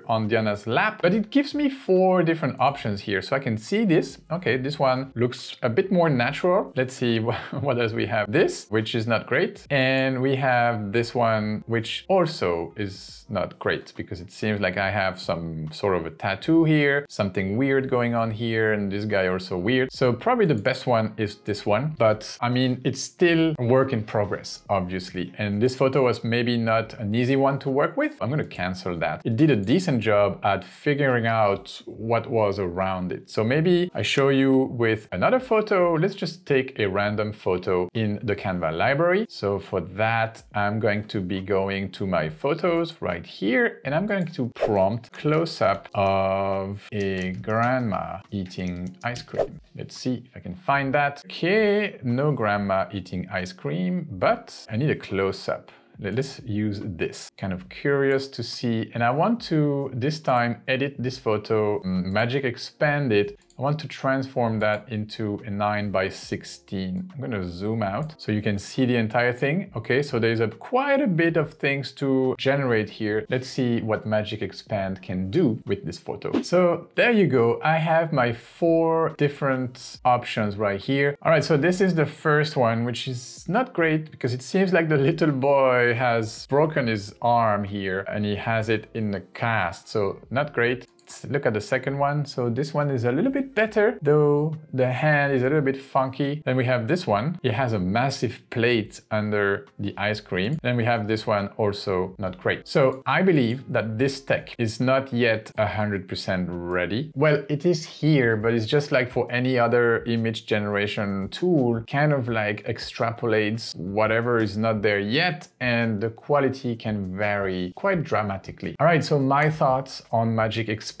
on Diana's lap, but it gives me 4 different options here. So I can see this. Okay, this one looks a bit more natural. Let's see what else we have. This, which is not great. And we have this one, which also is not great because it seems like I have some sort of a tattoo here, something weird going on here, and this guy also weird. So probably the best one is this one, but I mean, it's still a work in progress, obviously. And this photo was maybe not an easy one to work with. I'm gonna cancel that. It did a decent job at figuring out what was around it. So maybe I show you with another photo. Let's just take a random photo in the Canva library. So for that, I'm going to be going to my photos right here, and I'm going to prompt close-up of a grandma eating ice cream. Let's see if I can find that. Okay, no grandma eating ice cream, but I need a close-up. Let's use this. Kind of curious to see, and I want to this time edit this photo, Magic Expand it. I want to transform that into a 9 by 16. I'm going to zoom out so you can see the entire thing. Okay, so there's quite a bit of things to generate here. Let's see what Magic Expand can do with this photo. So there you go. I have my 4 different options right here. All right, so this is the first one, which is not great because it seems like the little boy has broken his arm here and he has it in the cast. So not great. Let's look at the second one. So this one is a little bit better, though the hand is a little bit funky. Then we have this one. It has a massive plate under the ice cream. Then we have this one, also not great. So I believe that this tech is not yet 100% ready. Well, it is here, but it's just like for any other image generation tool, kind of like extrapolates whatever is not there yet, and the quality can vary quite dramatically. All right, so my thoughts on Magic Expand.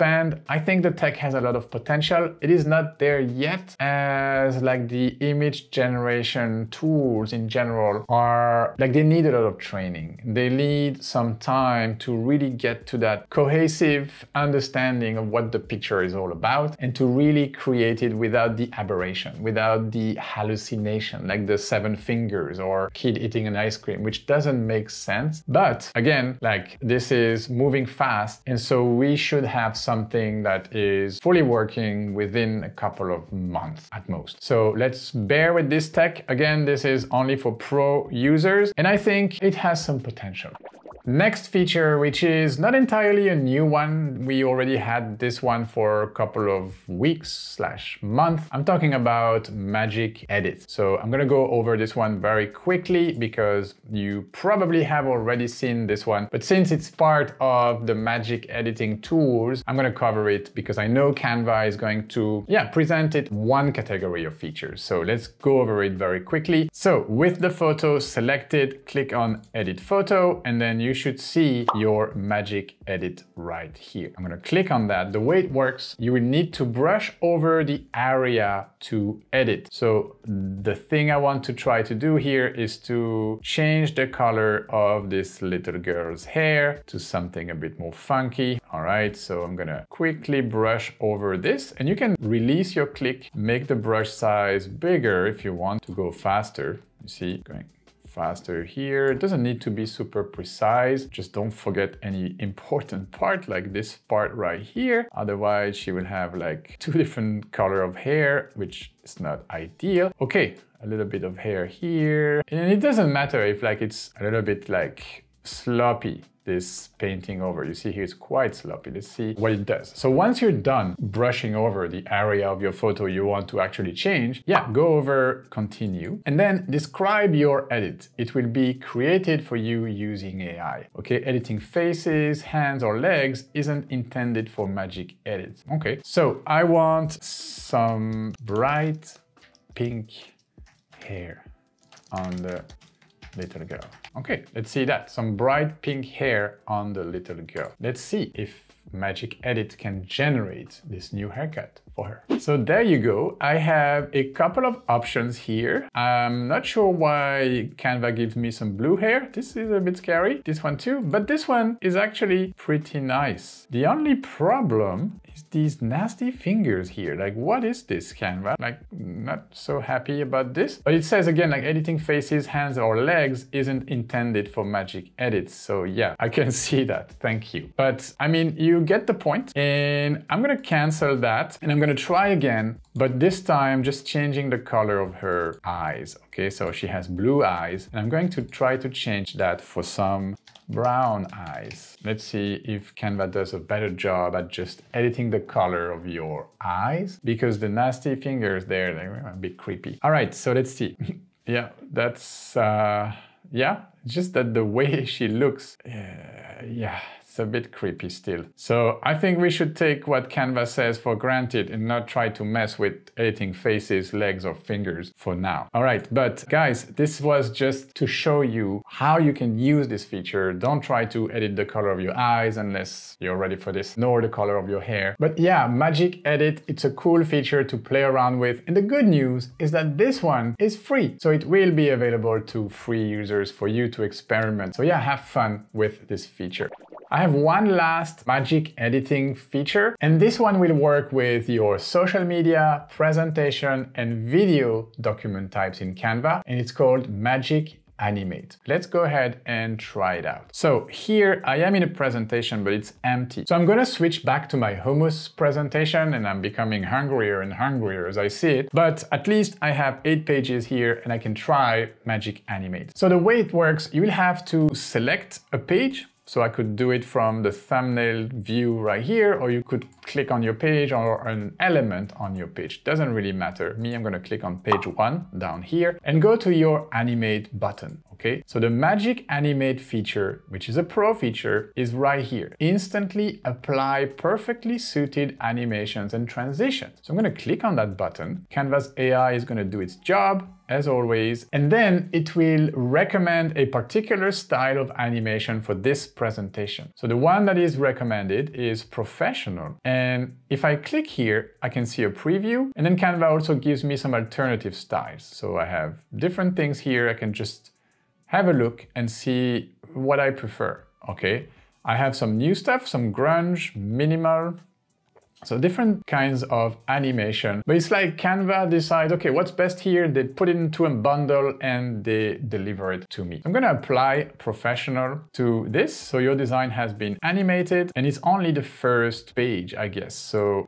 I think the tech has a lot of potential. It is not there yet, as like the image generation tools in general are like they need a lot of training. They need some time to really get to that cohesive understanding of what the picture is all about and to really create it without the aberration, without the hallucination, like the 7 fingers or kid eating an ice cream, which doesn't make sense. But again, like this is moving fast, and so we should have something that is fully working within a couple of months at most. So let's bear with this tech. Again, this is only for pro users, and I think it has some potential. Next feature, which is not entirely a new one. We already had this one for a couple of weeks/months. I'm talking about Magic Edit. So I'm gonna go over this one very quickly because you probably have already seen this one. But since it's part of the Magic editing tools, I'm gonna cover it because I know Canva is going to, yeah, present it one category of features. So let's go over it very quickly. So with the photo selected, click on Edit Photo, and then you you should see your Magic Edit right here. I'm gonna click on that. The way it works, you will need to brush over the area to edit. So the thing I want to try to do here is to change the color of this little girl's hair to something a bit more funky. All right, so I'm gonna quickly brush over this, and you can release your click, make the brush size bigger if you want to go faster. You see, going faster here. It doesn't need to be super precise. Just don't forget any important part like this part right here. Otherwise, she will have like two different color of hair, which is not ideal. Okay, a little bit of hair here. And it doesn't matter if like it's a little bit like sloppy, this painting over. You see here it's quite sloppy. Let's see what it does. So once you're done brushing over the area of your photo you want to actually change, yeah, go over, continue, and then describe your edit. It will be created for you using AI. Okay, editing faces, hands or legs isn't intended for Magic Edit. Okay, so I want some bright pink hair on the little girl. Okay, let's see that. Some bright pink hair on the little girl. Let's see if Magic Edit can generate this new haircut for her. So there you go. I have a couple of options here. I'm not sure why Canva gives me some blue hair. This is a bit scary. This one too, but this one is actually pretty nice. The only problem is these nasty fingers here. Like, what is this, Canva? Like, not so happy about this. But it says again, like, editing faces, hands or legs isn't intended for Magic Edit. So yeah, I can see that. Thank you. But I mean, you get the point. And I'm gonna cancel that and I'm gonna try again, but this time just changing the color of her eyes. Okay, so she has blue eyes and I'm going to try to change that for some brown eyes. Let's see if Canva does a better job at just editing the color of your eyes, because the nasty fingers there, they're a bit creepy. All right, so let's see. Yeah, that's, yeah, just that the way she looks, yeah. It's a bit creepy still. So I think we should take what Canva says for granted and not try to mess with editing faces, legs or fingers for now. All right, but guys, this was just to show you how you can use this feature. Don't try to edit the color of your eyes unless you're ready for this, nor the color of your hair. But yeah, Magic Edit, it's a cool feature to play around with. And the good news is that this one is free. So it will be available to free users for you to experiment. So yeah, have fun with this feature. I have one last Magic editing feature, and this one will work with your social media, presentation, and video document types in Canva, and it's called Magic Animate. Let's go ahead and try it out. So here I am in a presentation, but it's empty. So I'm gonna switch back to my hummus presentation, and I'm becoming hungrier and hungrier as I see it, but at least I have 8 pages here and I can try Magic Animate. So the way it works, you will have to select a page. So I could do it from the thumbnail view right here, or you could click on your page or an element on your page. Doesn't really matter. Me, I'm gonna click on page 1 down here and go to your animate button, okay? So the Magic Animate feature, which is a pro feature, is right here. Instantly apply perfectly suited animations and transitions. So I'm gonna click on that button. Canva's AI is gonna do its job, as always, and then it will recommend a particular style of animation for this presentation. So the one that is recommended is professional. And if I click here, I can see a preview, and then Canva also gives me some alternative styles. So I have different things here. I can just have a look and see what I prefer. Okay, I have some new stuff, some grunge, minimal, so different kinds of animation, but it's like Canva decides, okay, what's best here? They put it into a bundle and they deliver it to me. I'm gonna apply professional to this. So your design has been animated, and it's only the first page, I guess. So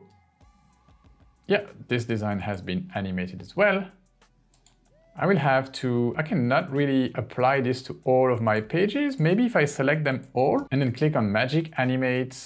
yeah, this design has been animated as well. I will have to, I cannot really apply this to all of my pages. Maybe if I select them all and then click on Magic Animate,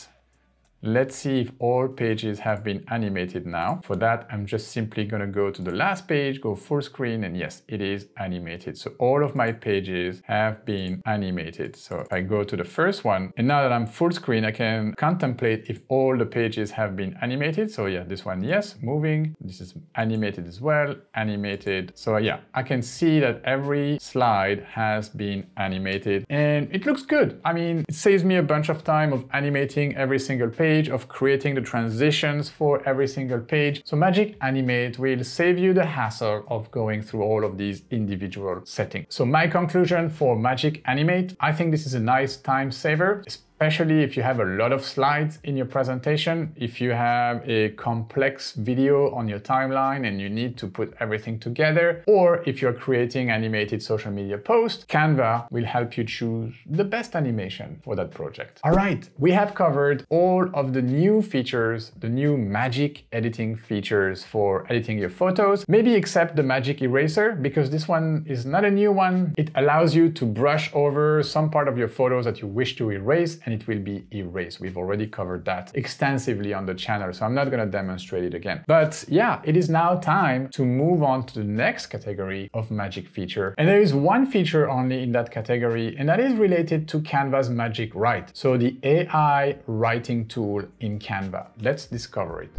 Let's see if all pages have been animated now. For that, I'm just simply gonna go to the last page, go full screen, and yes, it is animated. So all of my pages have been animated. So if I go to the first one, and now that I'm full screen, I can contemplate if all the pages have been animated. So yeah, this one, yes, moving. This is animated as well, animated. So yeah, I can see that every slide has been animated and it looks good. I mean, it saves me a bunch of time of animating every single page, of creating the transitions for every single page. So Magic Animate will save you the hassle of going through all of these individual settings. So my conclusion for Magic Animate, I think this is a nice time saver, especially if you have a lot of slides in your presentation, if you have a complex video on your timeline and you need to put everything together, or if you're creating animated social media posts, Canva will help you choose the best animation for that project. All right, we have covered all of the new features, the new magic editing features for editing your photos, maybe except the Magic Eraser, because this one is not a new one. It allows you to brush over some part of your photos that you wish to erase, and it will be erased. We've already covered that extensively on the channel, so I'm not going to demonstrate it again. But yeah, it is now time to move on to the next category of magic feature. And there is one feature only in that category, and that is related to Canva's Magic Write. So the AI writing tool in Canva. Let's discover it.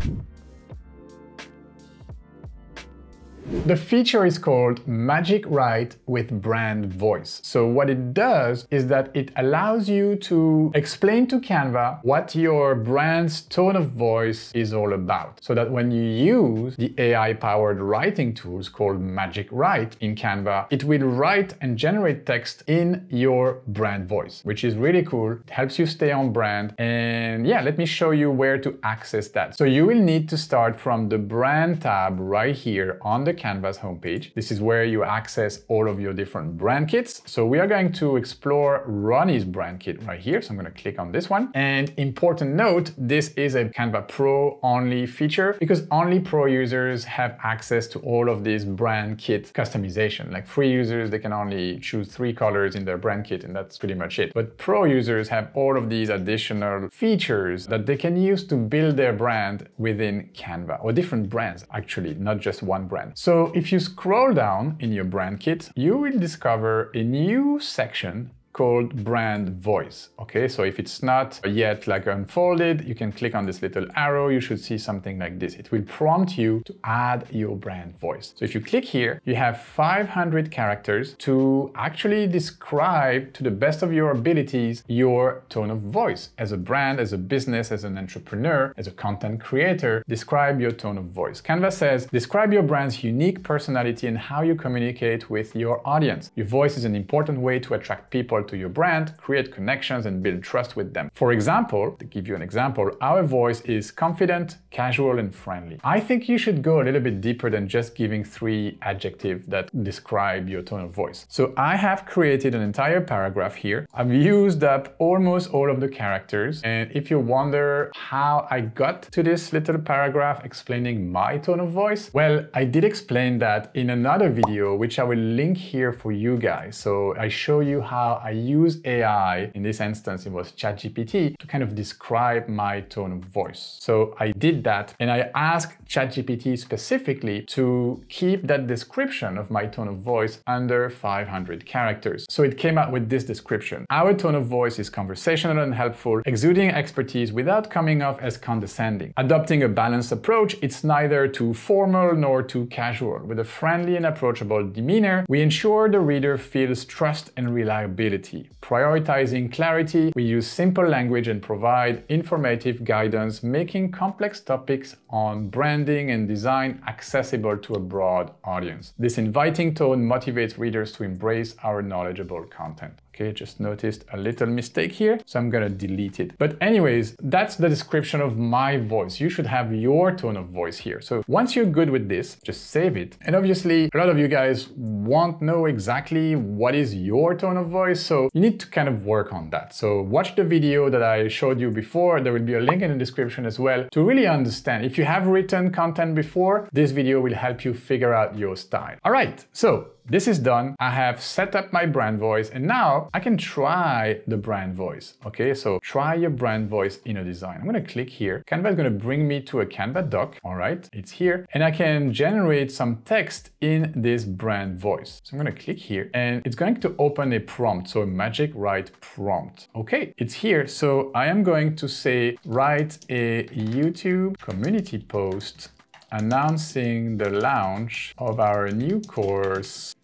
The feature is called Magic Write with Brand Voice. So what it does is that it allows you to explain to Canva what your brand's tone of voice is all about, so that when you use the AI-powered writing tools called Magic Write in Canva, it will write and generate text in your brand voice, which is really cool. It helps you stay on brand. And yeah, let me show you where to access that. So you will need to start from the brand tab right here on the Canva's homepage. This is where you access all of your different brand kits. So we are going to explore Ronnie's brand kit right here. So I'm going to click on this one. And important note, this is a Canva Pro only feature because only Pro users have access to all of this brand kit customization. Like free users, they can only choose 3 colors in their brand kit and that's pretty much it. But Pro users have all of these additional features that they can use to build their brand within Canva, or different brands actually, not just one brand. So if you scroll down in your brand kit, you will discover a new section called Brand Voice. Okay, so if it's not yet like unfolded, you can click on this little arrow. You should see something like this. It will prompt you to add your brand voice. So if you click here, you have 500 characters to actually describe to the best of your abilities your tone of voice. As a brand, as a business, as an entrepreneur, as a content creator, describe your tone of voice. Canva says, describe your brand's unique personality and how you communicate with your audience. Your voice is an important way to attract people to your brand, create connections and build trust with them. For example, to give you an example, our voice is confident, casual and friendly. I think you should go a little bit deeper than just giving 3 adjectives that describe your tone of voice. So I have created an entire paragraph here. I've used up almost all of the characters, and if you wonder how I got to this little paragraph explaining my tone of voice, well, I did explain that in another video, which I will link here for you guys. So I show you how I use AI, in this instance it was ChatGPT, to kind of describe my tone of voice. So I did that and I asked ChatGPT specifically to keep that description of my tone of voice under 500 characters. So it came out with this description. Our tone of voice is conversational and helpful, exuding expertise without coming off as condescending. Adopting a balanced approach, it's neither too formal nor too casual. With a friendly and approachable demeanor, we ensure the reader feels trust and reliability. Prioritizing clarity, we use simple language and provide informative guidance, making complex topics on branding and design accessible to a broad audience. This inviting tone motivates readers to embrace our knowledgeable content. Okay, just noticed a little mistake here, so I'm gonna delete it. But anyways, that's the description of my voice. You should have your tone of voice here. So once you're good with this, just save it. And obviously, a lot of you guys won't know exactly what is your tone of voice, so you need to kind of work on that. So watch the video that I showed you before. There will be a link in the description as well to really understand. If you have written content before, this video will help you figure out your style. All right, so This is done. I have set up my brand voice and now I can try the brand voice. Okay, so try your brand voice in a design. I'm going to click here. Canva is going to bring me to a Canva doc. All right, it's here and I can generate some text in this brand voice. So I'm going to click here and it's going to open a prompt. So a Magic Write prompt. Okay, it's here. So I am going to say, write a YouTube community post announcing the launch of our new course,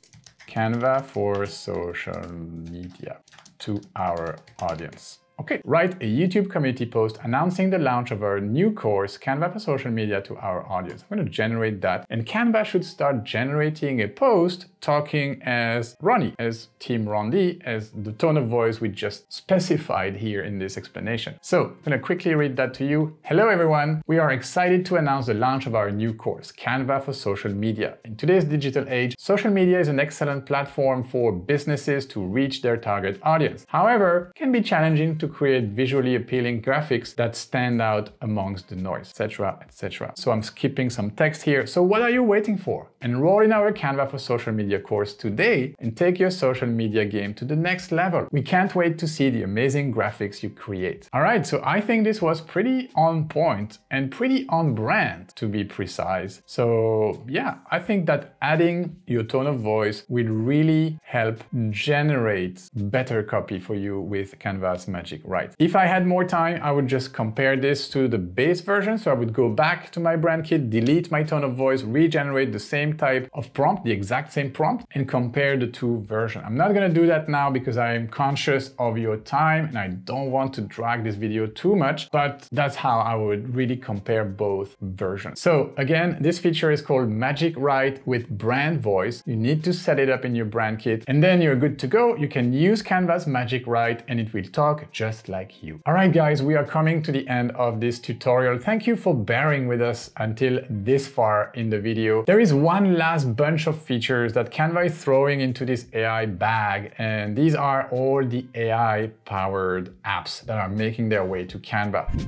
Canva for Social Media, to our audience. Okay, write a YouTube community post announcing the launch of our new course, Canva for Social Media, to our audience. I'm going to generate that. And Canva should start generating a post talking as Ronnie, as Team Ron-D, as the tone of voice we just specified here in this explanation. So I'm going to quickly read that to you. Hello, everyone. We are excited to announce the launch of our new course, Canva for Social Media. In today's digital age, social media is an excellent platform for businesses to reach their target audience. However, it can be challenging to create visually appealing graphics that stand out amongst the noise, etc., etc. So I'm skipping some text here. So what are you waiting for? Enroll in our Canva for Social Media course today and take your social media game to the next level. We can't wait to see the amazing graphics you create. All right, so I think this was pretty on point and pretty on brand, to be precise. So yeah, I think that adding your tone of voice will really help generate better copy for you with Canva's Magic Write. If I had more time, I would just compare this to the base version. So I would go back to my brand kit, delete my tone of voice, regenerate the same type of prompt, the exact same prompt, and compare the two versions. I'm not going to do that now because I am conscious of your time and I don't want to drag this video too much, but that's how I would really compare both versions. So again, this feature is called Magic Write with brand voice. You need to set it up in your brand kit and then you're good to go. You can use Canva's Magic Write and it will talk just like you. All right, guys, we are coming to the end of this tutorial. Thank you for bearing with us until this far in the video. There is one last bunch of features that Canva is throwing into this AI bag, and these are all the AI-powered apps that are making their way to Canva.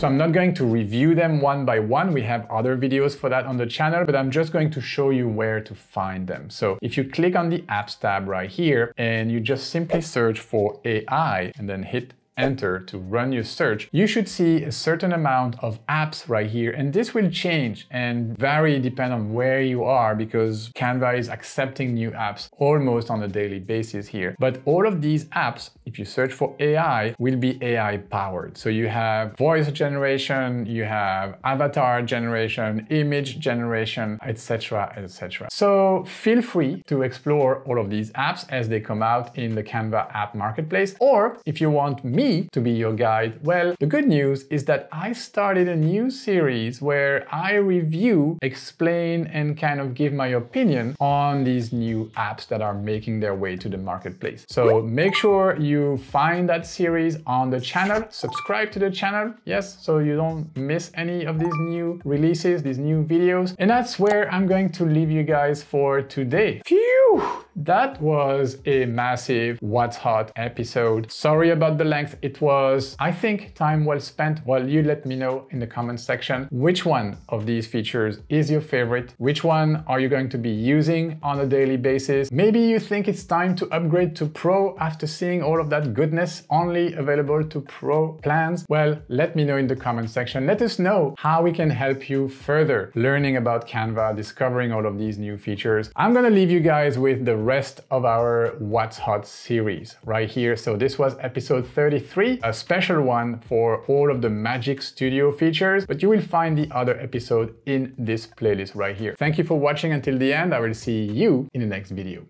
So I'm not going to review them one by one. We have other videos for that on the channel, but I'm just going to show you where to find them. So if you click on the apps tab right here and you just simply search for AI and then hit enter to run your search, you should see a certain amount of apps right here. And this will change and vary depending on where you are because Canva is accepting new apps almost on a daily basis here. But all of these apps, if you search for AI, will be AI powered. So you have voice generation, you have avatar generation, image generation, etc., etc. So feel free to explore all of these apps as they come out in the Canva app marketplace. Or if you want me to be your guide, well, the good news is that I started a new series where I review, explain, and kind of give my opinion on these new apps that are making their way to the marketplace. So make sure you find that series on the channel, subscribe to the channel, yes, so you don't miss any of these new releases, these new videos. And that's where I'm going to leave you guys for today. Phew! That was a massive What's Hot episode. Sorry about the length. It was, I think, time well spent. Well, you let me know in the comment section which one of these features is your favorite. Which one are you going to be using on a daily basis? Maybe you think it's time to upgrade to Pro after seeing all of that goodness only available to Pro plans. Well, let me know in the comment section. Let us know how we can help you further learning about Canva, discovering all of these new features. I'm going to leave you guys with the rest of our What's Hot series right here. So this was episode 33, a special one for all of the Magic Studio features, but you will find the other episode in this playlist right here. Thank you for watching until the end. I will see you in the next video.